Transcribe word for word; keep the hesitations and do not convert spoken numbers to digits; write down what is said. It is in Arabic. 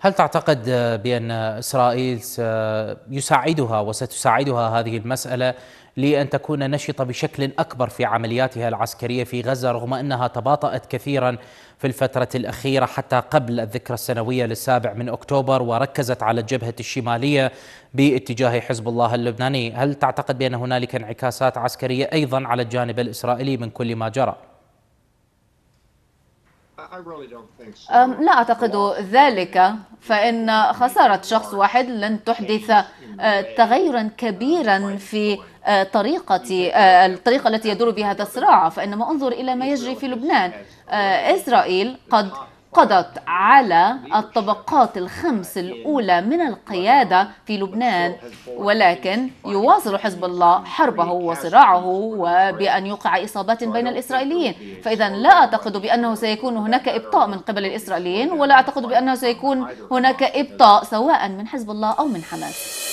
هل تعتقد بأن إسرائيل سيساعدها وستساعدها هذه المسألة لأن تكون نشطة بشكل أكبر في عملياتها العسكرية في غزة، رغم أنها تباطأت كثيرا في الفترة الأخيرة حتى قبل الذكرى السنوية للسابع من أكتوبر، وركزت على الجبهة الشمالية باتجاه حزب الله اللبناني؟ هل تعتقد بأن هنالك انعكاسات عسكرية أيضا على الجانب الإسرائيلي من كل ما جرى؟ لا أعتقد ذلك، فإن خسارة شخص واحد لن تحدث تغيرا كبيرا في طريقة الطريقة التي يدور بها هذا الصراع. فإنما انظر إلى ما يجري في لبنان، إسرائيل قد قضت على الطبقات الخمس الأولى من القيادة في لبنان، ولكن يواصل حزب الله حربه وصراعه وبأن يقع إصابات بين الإسرائيليين. فإذا لا أعتقد بأنه سيكون هناك إبطاء من قبل الإسرائيليين، ولا أعتقد بأنه سيكون هناك إبطاء سواء من حزب الله أو من حماس.